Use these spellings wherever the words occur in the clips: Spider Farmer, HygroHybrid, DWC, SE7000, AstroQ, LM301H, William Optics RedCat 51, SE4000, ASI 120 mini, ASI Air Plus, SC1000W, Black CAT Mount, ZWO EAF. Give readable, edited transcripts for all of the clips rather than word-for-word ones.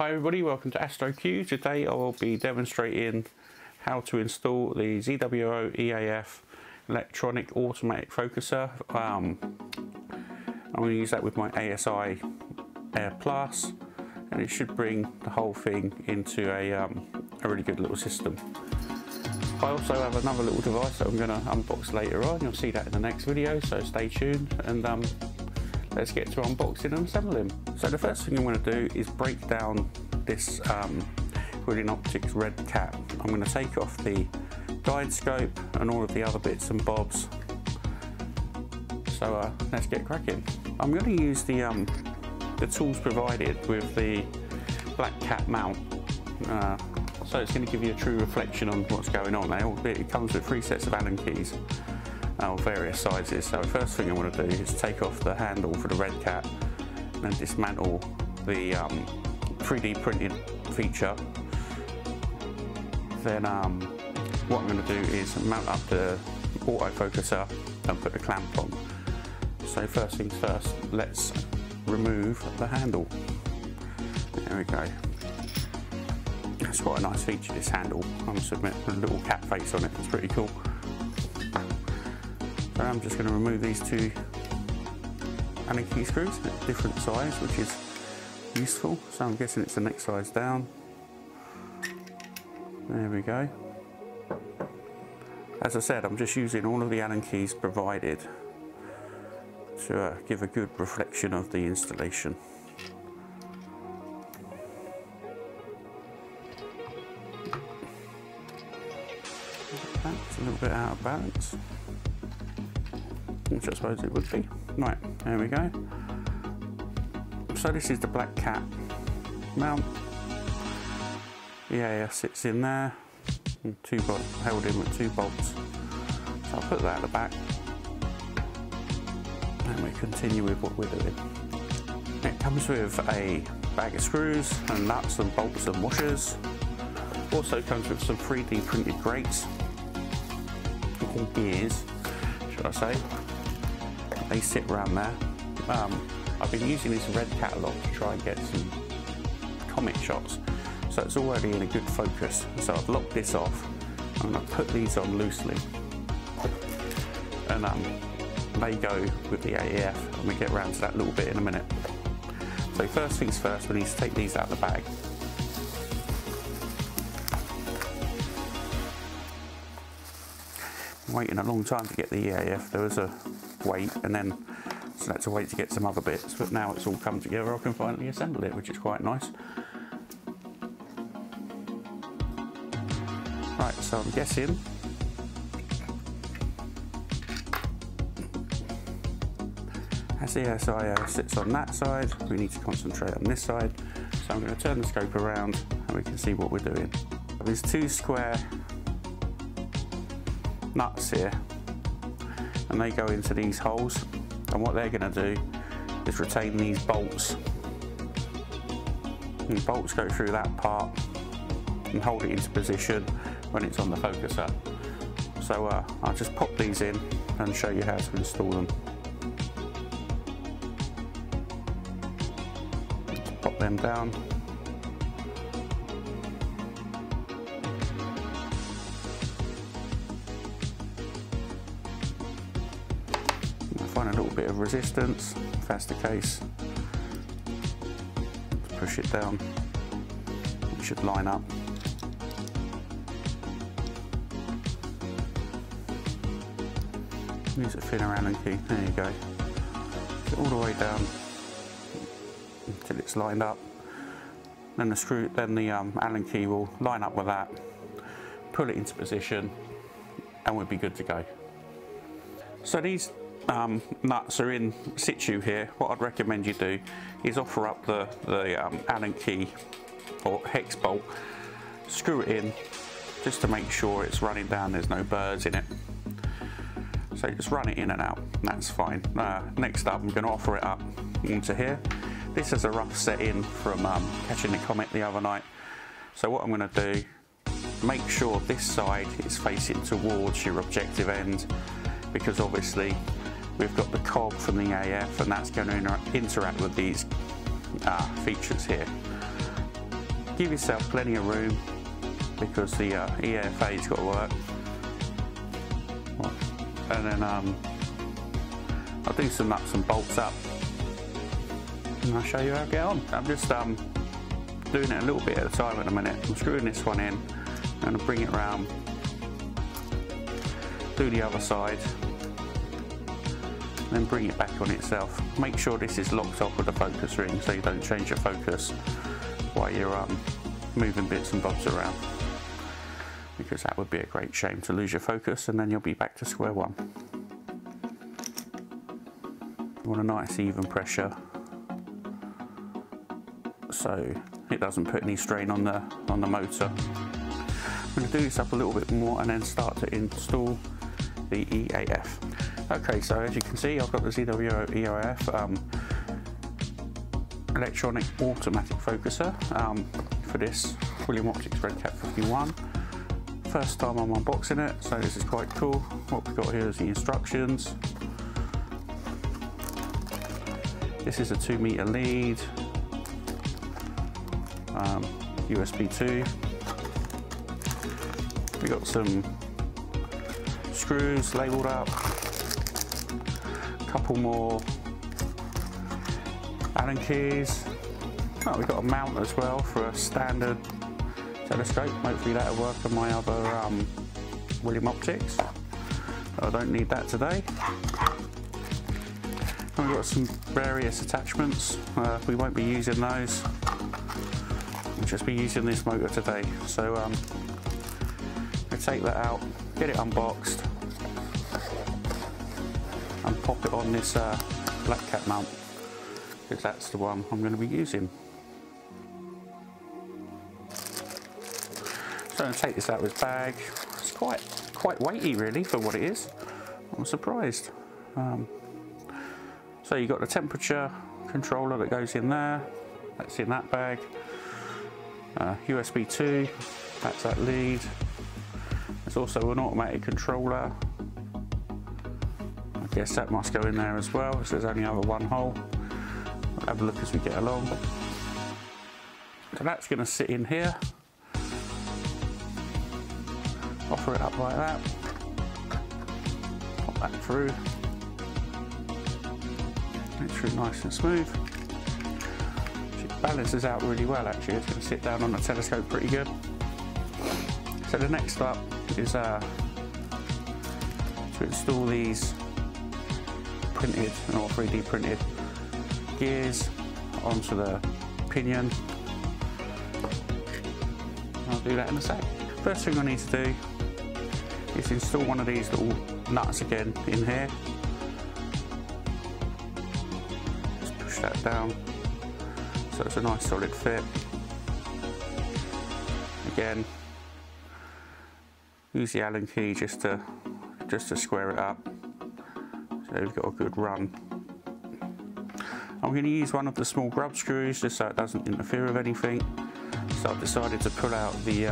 Hi everybody, welcome to AstroQ. Today I will be demonstrating how to install the ZWO EAF electronic automatic focuser. I'm going to use that with my ASI Air Plus, and it should bring the whole thing into a really good little system. I also have another little device that I'm going to unbox later on. You'll see that in the next video, so stay tuned and let's get to unboxing and assembling. So the first thing I'm going to do is break down this William Optics RedCat. I'm going to take off the guide scope and all of the other bits and bobs. So let's get cracking. I'm going to use the tools provided with the Black Cat mount. So it's going to give you a true reflection on what's going on. It comes with 3 sets of Allen keys of various sizes. So the first thing I want to do is take off the handle for the RedCat and then dismantle the 3D printed feature. Then what I'm going to do is mount up the autofocuser and put the clamp on. So first things first, let's remove the handle. There we go. That's quite a nice feature, this handle. I must admit, with a little cat face on it, it's pretty cool. So I'm just going to remove these 2 Allen key screws, different size, which is useful. So I'm guessing it's the next size down. There we go. As I said, I'm just using all of the Allen keys provided to give a good reflection of the installation. That's a little bit out of balance, which I suppose it would be. Right, there we go. So this is the Black Cat mount. Yeah, sits in there, and held in with 2 bolts. So I'll put that at the back, and we continue with what we're doing. It comes with a bag of screws and nuts and bolts and washers. Also comes with some 3D printed grates, or gears, should I say. They sit around there. I've been using this RedCat a lot to try and get some comic shots, so it's already in a good focus. So I've locked this off. I'm going to put these on loosely, and they go with the AEF, and we get around to that little bit in a minute. So first things first, we need to take these out of the bag. Waiting a long time to get the EAF. There was a wait, and then so I had to wait to get some other bits, but now it's all come together. I can finally assemble it, which is quite nice. Right, so I'm guessing as the ASI sits on that side, we need to concentrate on this side. So I'm going to turn the scope around and we can see what we're doing. There's 2 square nuts here, and they go into these holes, and what they're going to do is retain these bolts, and the bolts go through that part and hold it into position when it's on the focuser. So I'll just pop these in and show you how to install them. Just pop them down. Bit of resistance, if that's the case, push it down, it should line up. Use a thinner Allen key, there you go, get all the way down until it's lined up, then the screw, then the Allen key will line up with that, pull it into position, and we'll be good to go. So these nuts are in situ here. What I'd recommend you do is offer up the Allen key or hex bolt, screw it in just to make sure it's running down, there's no burrs in it. So just run it in and out, and that's fine. Next up, I'm going to offer it up into here. This is a rough set-in from catching the comet the other night. So what I'm going to do, make sure this side is facing towards your objective end, because obviously we've got the cob from the AF, and that's going to interact with these features here. Give yourself plenty of room because the EAFA's got to work. And then I'll do some nuts and bolts up and I'll show you how to get on. I'm just doing it a little bit at a time at the minute. I'm screwing this one in, I'm going to bring it round, do the other side, and then bring it back on itself. Make sure this is locked off with the focus ring so you don't change your focus while you're moving bits and bobs around, because that would be a great shame to lose your focus and then you'll be back to square one. You want a nice even pressure so it doesn't put any strain on the motor. I'm going to do this up a little bit more and then start to install the EAF. Okay, so as you can see, I've got the ZWO EAF electronic automatic focuser for this William Optics RedCat 51. First time I'm unboxing it, so this is quite cool. What we've got here is the instructions. This is a 2 meter lead, USB 2. We've got some screws labelled up, a couple more Allen keys. Oh, we've got a mount as well for a standard telescope. Hopefully that'll work on my other William Optics, but I don't need that today. And we've got some various attachments. We won't be using those, we'll just be using this motor today. So I take that out, get it unboxed and pop it on this black cat mount, because that's the one I'm going to be using. So I'm going to take this out of his bag. It's quite weighty really for what it is. I'm surprised. So you've got the temperature controller that goes in there, that's in that bag. USB 2, that's that lead. There's also an automatic controller. I guess that must go in there as well, so there's only over one hole. We'll have a look as we get along. So that's going to sit in here. Offer it up like that, pop that through, make sure it's nice and smooth. It balances out really well actually, it's going to sit down on the telescope pretty good. So the next up is to install these printed, or 3D printed gears onto the pinion. I'll do that in a sec. First thing I need to do is install one of these little nuts again in here. Just push that down so it's a nice solid fit. Again, use the Allen key just to square it up so we've got a good run. I'm going to use one of the small grub screws just so it doesn't interfere with anything. So I've decided to pull out the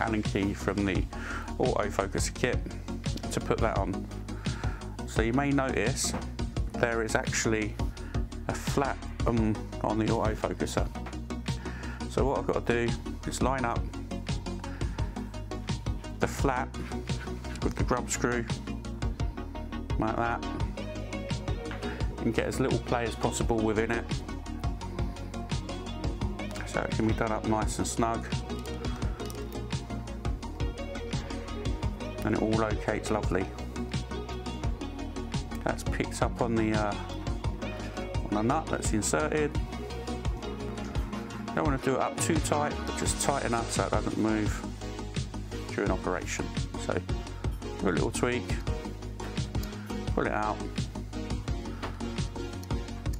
Allen key from the autofocus kit to put that on. So you may notice there is actually a flap on the autofocuser. So what I've got to do is line up the flap with the grub screw like that and get as little play as possible within it, so it can be done up nice and snug. And it all locates lovely. That's picked up on the nut that's inserted. Don't want to do it up too tight, but just tight enough so it doesn't move during operation. So do a little tweak, pull it out,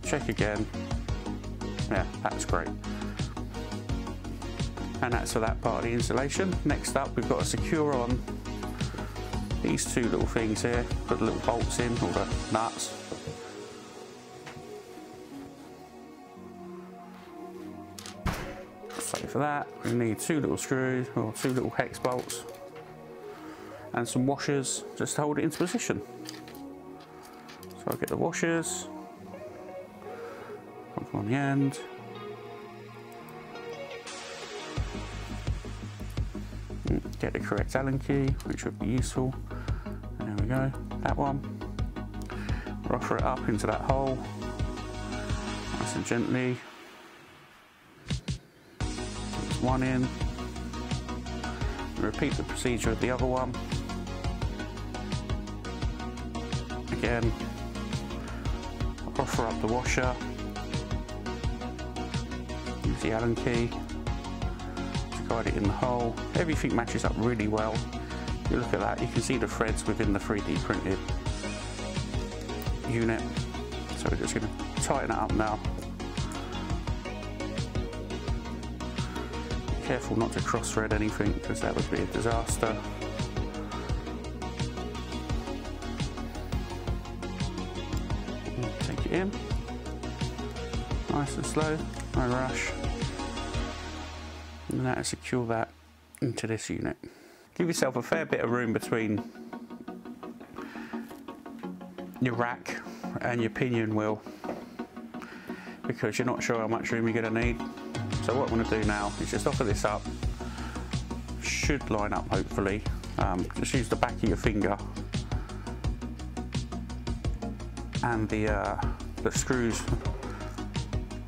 check again. Yeah, that's great. And that's for that part of the installation. Next up, we've got to secure on these two little things here, put the little bolts in, all the nuts. So for that, we need two little screws, or two little hex bolts, and some washers just to hold it into position. So I'll get the washers, come from the end, get the correct Allen key, which would be useful. And there we go, that one. Rougher it up into that hole, nice and gently. There's one in. Repeat the procedure of the other one. Again, offer up the washer, use the Allen key to guide it in the hole. Everything matches up really well. If you look at that, you can see the threads within the 3D printed unit. So we're just going to tighten it up now. Be careful not to cross-thread anything, because that would be a disaster. Take it in, nice and slow, no rush, and now secure that into this unit. Give yourself a fair bit of room between your rack and your pinion wheel, because you're not sure how much room you're going to need. So what I'm going to do now is just offer this up, should line up hopefully, just use the back of your finger and the screws,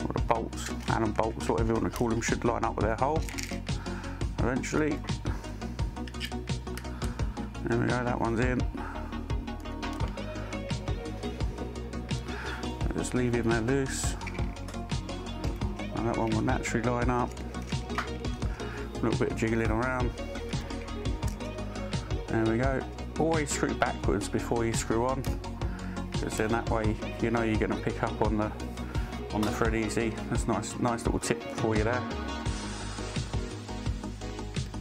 or the bolts, Allen bolts, whatever you want to call them, should line up with their hole eventually. There we go, that one's in. Just leave him there loose, and that one will naturally line up. A little bit of jiggling around. There we go. Always screw backwards before you screw on, because then that way you know you're going to pick up on the thread easy. That's nice little tip for you there.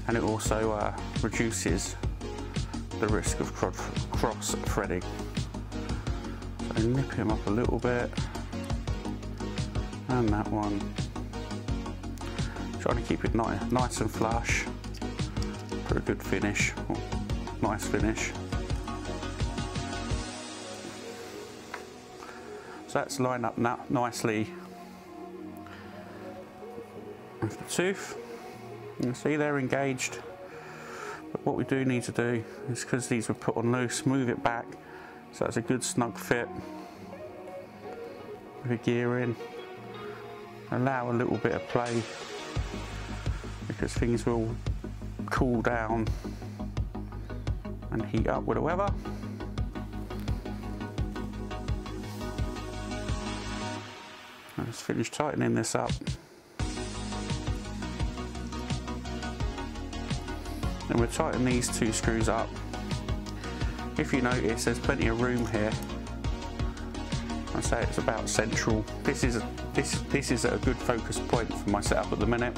And it also reduces the risk of cross threading. So nip him up a little bit, and that one. Trying to keep it nice and flush for a good finish, or nice finish. That's lined up now nicely with the tooth. You can see they're engaged, but what we do need to do is, because these were put on loose, move it back so that's a good snug fit with the gear in. Allow a little bit of play, because things will cool down and heat up with the weather. I'll just finish tightening this up. And we'll tighten these two screws up. If you notice, there's plenty of room here. I say it's about central. This is a good focus point for my setup at the minute.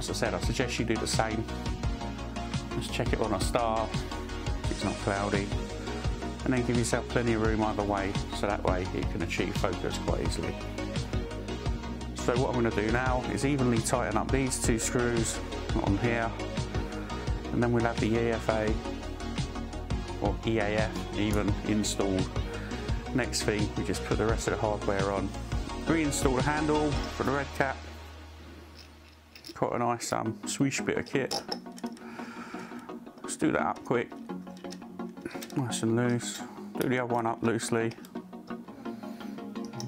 As I said, I suggest you do the same. Just check it on a star if it's not cloudy. And then give yourself plenty of room either way, so that way you can achieve focus quite easily. So what I'm going to do now is evenly tighten up these two screws on here, and then we'll have the EFA, or EAF even, installed. Next thing, we just put the rest of the hardware on. Reinstall the handle for the RedCat. Quite a nice swish bit of kit. Let's do that up quick. Nice and loose. Do the other one up loosely.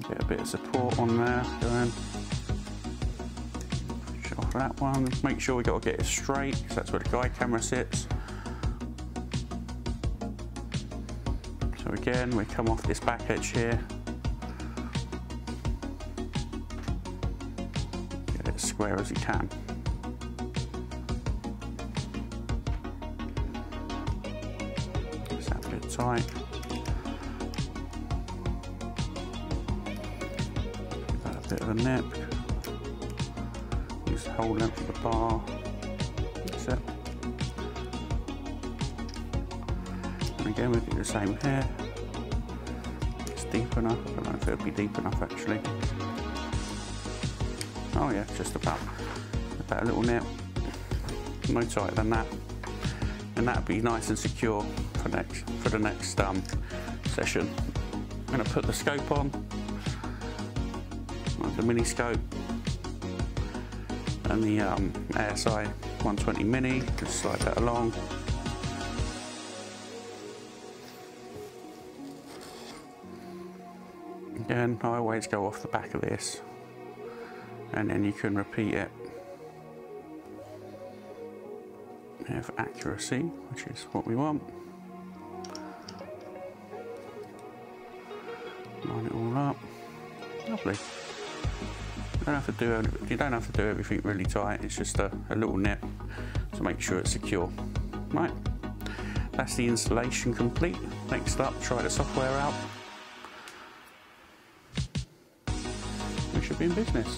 Get a bit of support on there. Then push off that one. Make sure we got to get it straight, because that's where the guide camera sits. So again, we come off this back edge here. Get it square as you can. Tight. Give that a bit of a nip. Use the whole length of the bar. That's it. And again, we do the same here. It's deep enough. I don't know if it'll be deep enough actually. Oh yeah, just about. Give that a little nip. No tighter than that. And that'll be nice and secure for the next session. I'm going to put the scope on, the mini scope, and the ASI 120 mini, just slide that along. Again, I always go off the back of this, and then you can repeat it for accuracy, which is what we want. Line it all up. Lovely. You don't have to do everything really tight. It's just a little nip to make sure it's secure. Right. That's the installation complete. Next up, try the software out. We should be in business.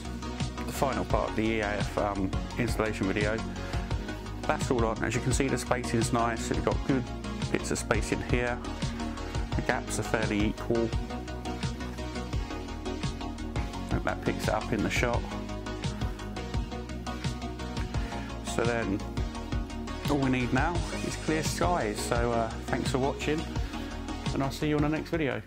The final part of the EAF installation video. That's all on. As you can see, the spacing is nice. It's got good bits of space in here. The gaps are fairly equal. Hope that picks it up in the shot. So then, all we need now is clear skies. So thanks for watching, and I'll see you on the next video.